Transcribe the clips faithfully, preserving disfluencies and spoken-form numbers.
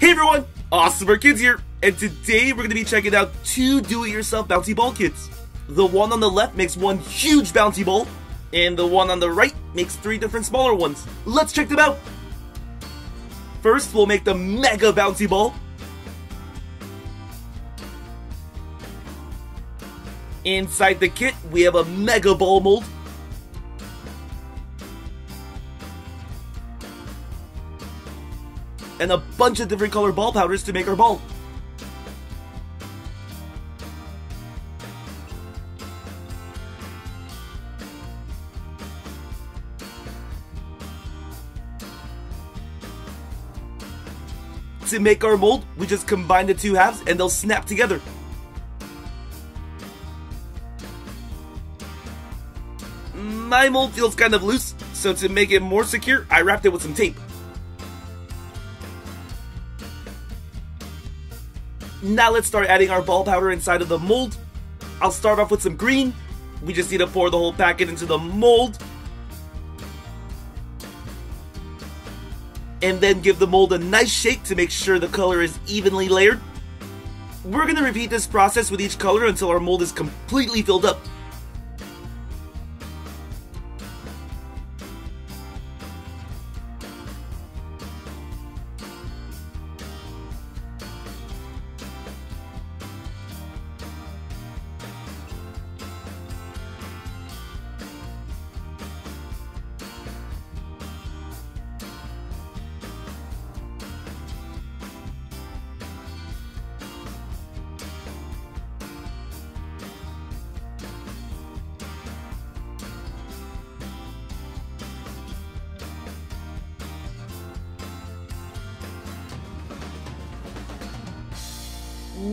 Hey everyone, AwesomerKids here, and today we're going to be checking out two do-it-yourself bouncy ball kits. The one on the left makes one huge bouncy ball, and the one on the right makes three different smaller ones. Let's check them out! First, we'll make the mega bouncy ball. Inside the kit, we have a mega ball mold. And a bunch of different color ball powders to make our ball. To make our mold, we just combine the two halves and they'll snap together. My mold feels kind of loose, so to make it more secure, I wrapped it with some tape. Now let's start adding our ball powder inside of the mold. I'll start off with some green. We just need to pour the whole packet into the mold. And then give the mold a nice shake to make sure the color is evenly layered. We're going to repeat this process with each color until our mold is completely filled up.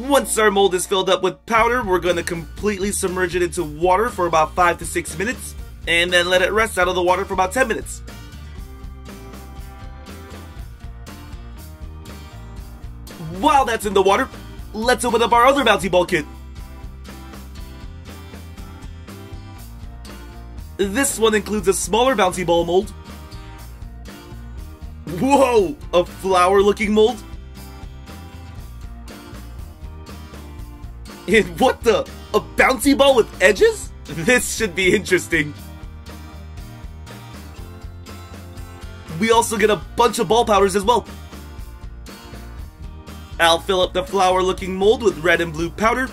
Once our mold is filled up with powder, we're going to completely submerge it into water for about five to six minutes, and then let it rest out of the water for about ten minutes. While that's in the water, let's open up our other bouncy ball kit. This one includes a smaller bouncy ball mold. Whoa! A flower-looking mold? And what the? A bouncy ball with edges? This should be interesting. We also get a bunch of ball powders as well. I'll fill up the flower looking mold with red and blue powder.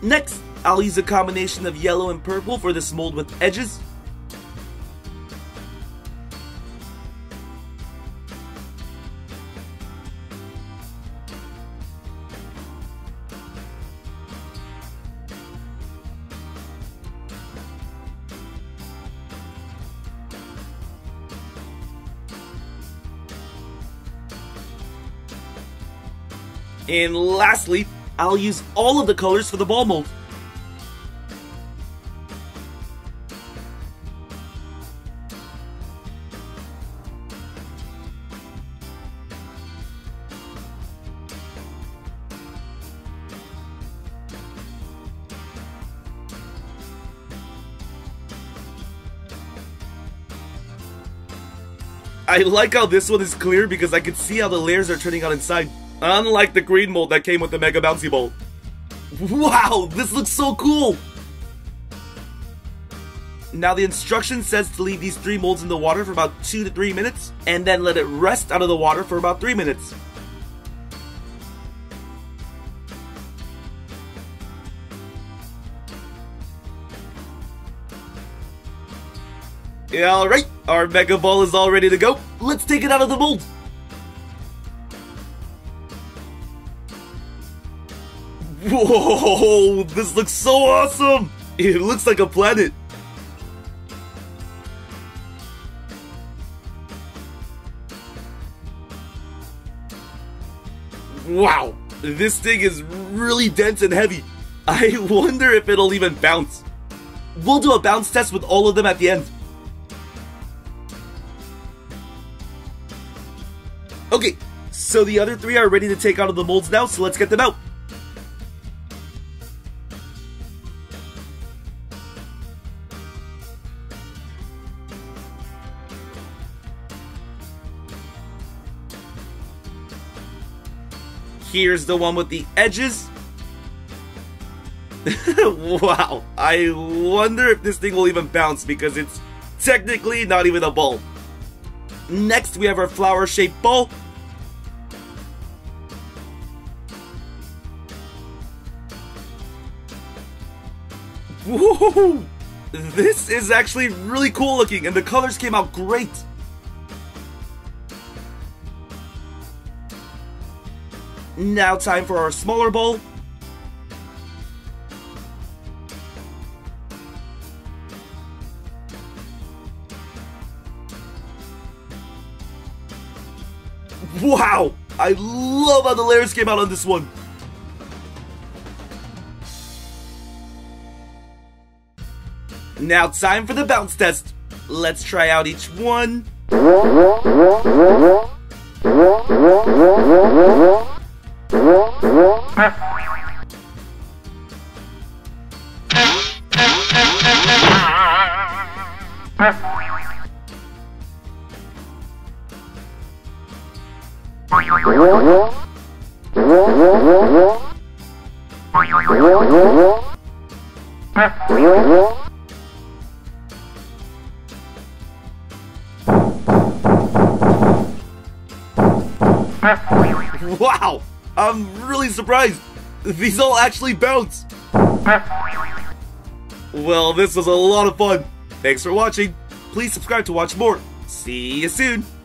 Next, I'll use a combination of yellow and purple for this mold with edges. And lastly, I'll use all of the colors for the ball mold. I like how this one is clear because I can see how the layers are turning out inside. Unlike the green mold that came with the Mega Bouncy Ball. Wow, this looks so cool! Now the instruction says to leave these three molds in the water for about two to three minutes, and then let it rest out of the water for about three minutes. Alright, our Mega Ball is all ready to go. Let's take it out of the mold! Whoa, this looks so awesome! It looks like a planet. Wow, this thing is really dense and heavy. I wonder if it'll even bounce. We'll do a bounce test with all of them at the end. Okay, so the other three are ready to take out of the molds now, so let's get them out. Here's the one with the edges. Wow, I wonder if this thing will even bounce because it's technically not even a ball. Next, we have our flower-shaped ball. Woohoo! This is actually really cool looking and the colors came out great. Now time for our smaller ball. Wow! I love how the layers came out on this one. Now time for the bounce test. Let's try out each one. Wow! I'm really surprised! These all actually bounce! Well, this was a lot of fun! Thanks for watching! Please subscribe to watch more! See you soon!